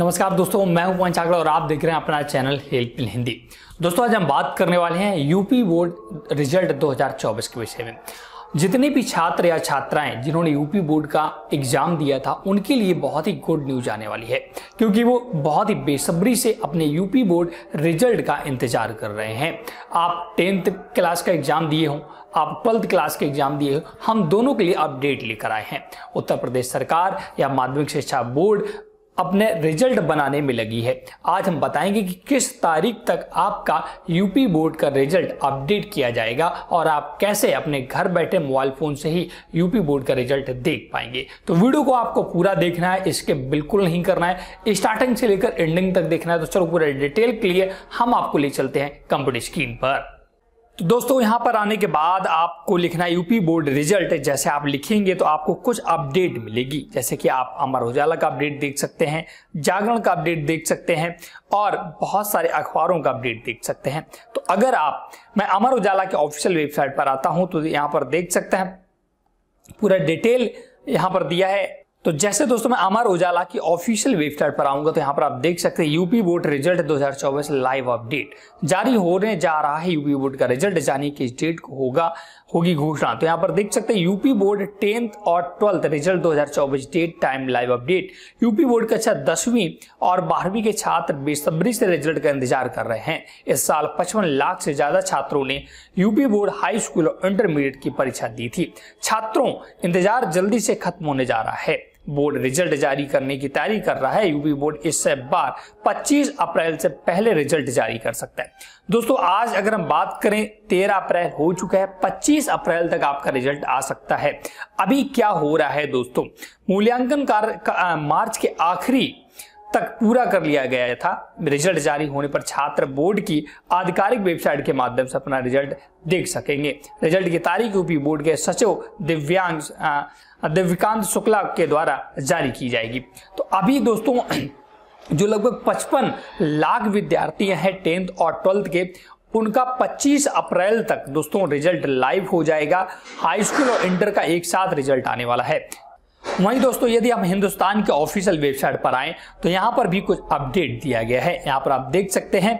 नमस्कार दोस्तों, मैं हूं जागरण और आप देख रहे हैं अपना चैनल हेल्प इन हिंदी। दोस्तों, आज हम बात करने वाले हैं यूपी बोर्ड रिजल्ट 2024 के विषय में। जितने भी छात्र या छात्राएं जिन्होंने यूपी बोर्ड का एग्जाम दिया था, उनके लिए बहुत ही गुड न्यूज आने वाली है, क्योंकि वो बहुत ही बेसब्री से अपने यूपी बोर्ड रिजल्ट का इंतजार कर रहे हैं। आप 10th क्लास का एग्जाम दिए हो, आप 12th क्लास के एग्जाम दिए हो, हम दोनों के लिए अपडेट लेकर आए हैं। उत्तर प्रदेश सरकार या माध्यमिक शिक्षा बोर्ड अपने रिजल्ट बनाने में लगी है। आज हम बताएंगे कि किस तारीख तक आपका यूपी बोर्ड का रिजल्ट अपडेट किया जाएगा और आप कैसे अपने घर बैठे मोबाइल फोन से ही यूपी बोर्ड का रिजल्ट देख पाएंगे। तो वीडियो को आपको पूरा देखना है, इसके बिल्कुल नहीं करना है, स्टार्टिंग से लेकर एंडिंग तक देखना है। तो चलो पूरा डिटेल के लिए हम आपको ले चलते हैं कंप्यूटर स्क्रीन पर। तो दोस्तों, यहाँ पर आने के बाद आपको लिखना यूपी बोर्ड रिजल्ट। जैसे आप लिखेंगे तो आपको कुछ अपडेट मिलेगी, जैसे कि आप अमर उजाला का अपडेट देख सकते हैं, जागरण का अपडेट देख सकते हैं और बहुत सारे अखबारों का अपडेट देख सकते हैं। तो अगर आप मैं अमर उजाला के ऑफिशियल वेबसाइट पर आता हूँ तो यहाँ पर देख सकते हैं, पूरा डिटेल यहाँ पर दिया है। तो जैसे दोस्तों मैं अमर उजाला की ऑफिशियल वेबसाइट पर आऊंगा तो यहाँ पर आप देख सकते हैं UP board result 2024 live update जारी होने जा रहा है। यूपी बोर्ड का रिजल्ट जाने की डेट को होगी घोषणा। तो यहाँ पर देख सकते हैं यूपी बोर्ड 10th और 12th result 2024 date time live update. UP board कक्षा 10वीं और 12वीं के छात्र बेसब्री से रिजल्ट का इंतजार कर रहे हैं। इस साल 55 लाख से ज्यादा छात्रों ने यूपी बोर्ड हाई स्कूल और इंटरमीडिएट की परीक्षा दी थी। छात्रों, इंतजार जल्दी से खत्म होने जा रहा है। बोर्ड रिजल्ट जारी करने की तैयारी कर रहा है। यूपी बोर्ड इस बार 25 अप्रैल से पहले रिजल्ट जारी कर सकता है। दोस्तों, आज अगर हम बात करें 13 अप्रैल हो चुका है, 25 अप्रैल तक आपका रिजल्ट आ सकता है। अभी क्या हो रहा है दोस्तों, मूल्यांकन कार्य मार्च के आखिरी तक पूरा कर लिया गया था। रिजल्ट जारी होने पर छात्र बोर्ड की आधिकारिक वेबसाइट के माध्यम से अपना रिजल्ट देख सकेंगे। रिजल्ट की तारीख यूपी बोर्ड के सचिव दिव्यांश अविकांत शुक्ला के द्वारा जारी की जाएगी। तो अभी दोस्तों जो लगभग 55 लाख विद्यार्थी हैं 10th और 12th के, उनका 25 अप्रैल तक दोस्तों रिजल्ट लाइव हो जाएगा। हाई स्कूल और इंटर का एक साथ रिजल्ट आने वाला है। वहीं दोस्तों, यदि हम हिंदुस्तान के ऑफिशियल वेबसाइट पर आएं तो यहाँ पर भी कुछ अपडेट दिया गया है। यहाँ पर आप देख सकते हैं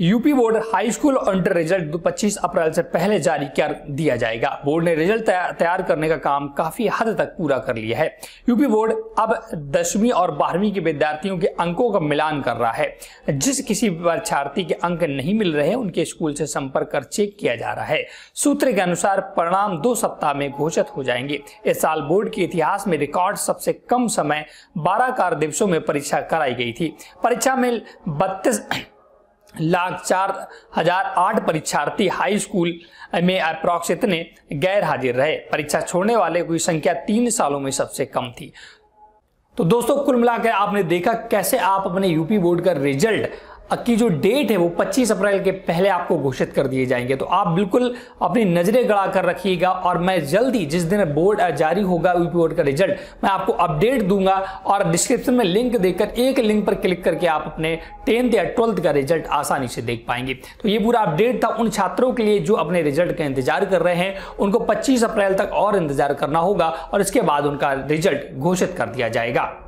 यूपी बोर्ड हाई स्कूल और इंटर रिजल्ट 25 अप्रैल से पहले जारी कर दिया जाएगा। बोर्ड ने रिजल्ट तैयार करने का काम काफी हद तक पूरा कर लिया है। यूपी बोर्ड अब 10वीं और 12वीं के विद्यार्थियों के अंकों का मिलान कर रहा है। जिस किसी परीक्षार्थी के अंक नहीं मिल रहे, उनके स्कूल से संपर्क कर चेक किया जा रहा है। सूत्र के अनुसार परिणाम 2 सप्ताह में घोषित हो जाएंगे। इस साल बोर्ड के इतिहास में रिकॉर्ड सबसे कम समय 12 कार्य दिवसों में परीक्षा कराई गई थी। परीक्षा में 32,04,008 परीक्षार्थी हाई स्कूल में अप्रॉक्स इतने गैर हाजिर रहे। परीक्षा छोड़ने वाले की संख्या 3 सालों में सबसे कम थी। तो दोस्तों, कुल मिलाकर आपने देखा कैसे आप अपने यूपी बोर्ड का रिजल्ट की जो डेट है वो 25 अप्रैल के पहले आपको घोषित कर दिए जाएंगे। तो आप बिल्कुल अपनी नजरें गड़ा कर रखिएगा और मैं जल्दी जिस दिन बोर्ड जारी होगा यूपी बोर्ड का रिजल्ट, मैं आपको अपडेट दूंगा। और डिस्क्रिप्शन में लिंक देकर एक लिंक पर क्लिक करके आप अपने 10th या 12th का रिजल्ट आसानी से देख पाएंगे। तो ये पूरा अपडेट था उन छात्रों के लिए जो अपने रिजल्ट का इंतजार कर रहे हैं। उनको 25 अप्रैल तक और इंतजार करना होगा और इसके बाद उनका रिजल्ट घोषित कर दिया जाएगा।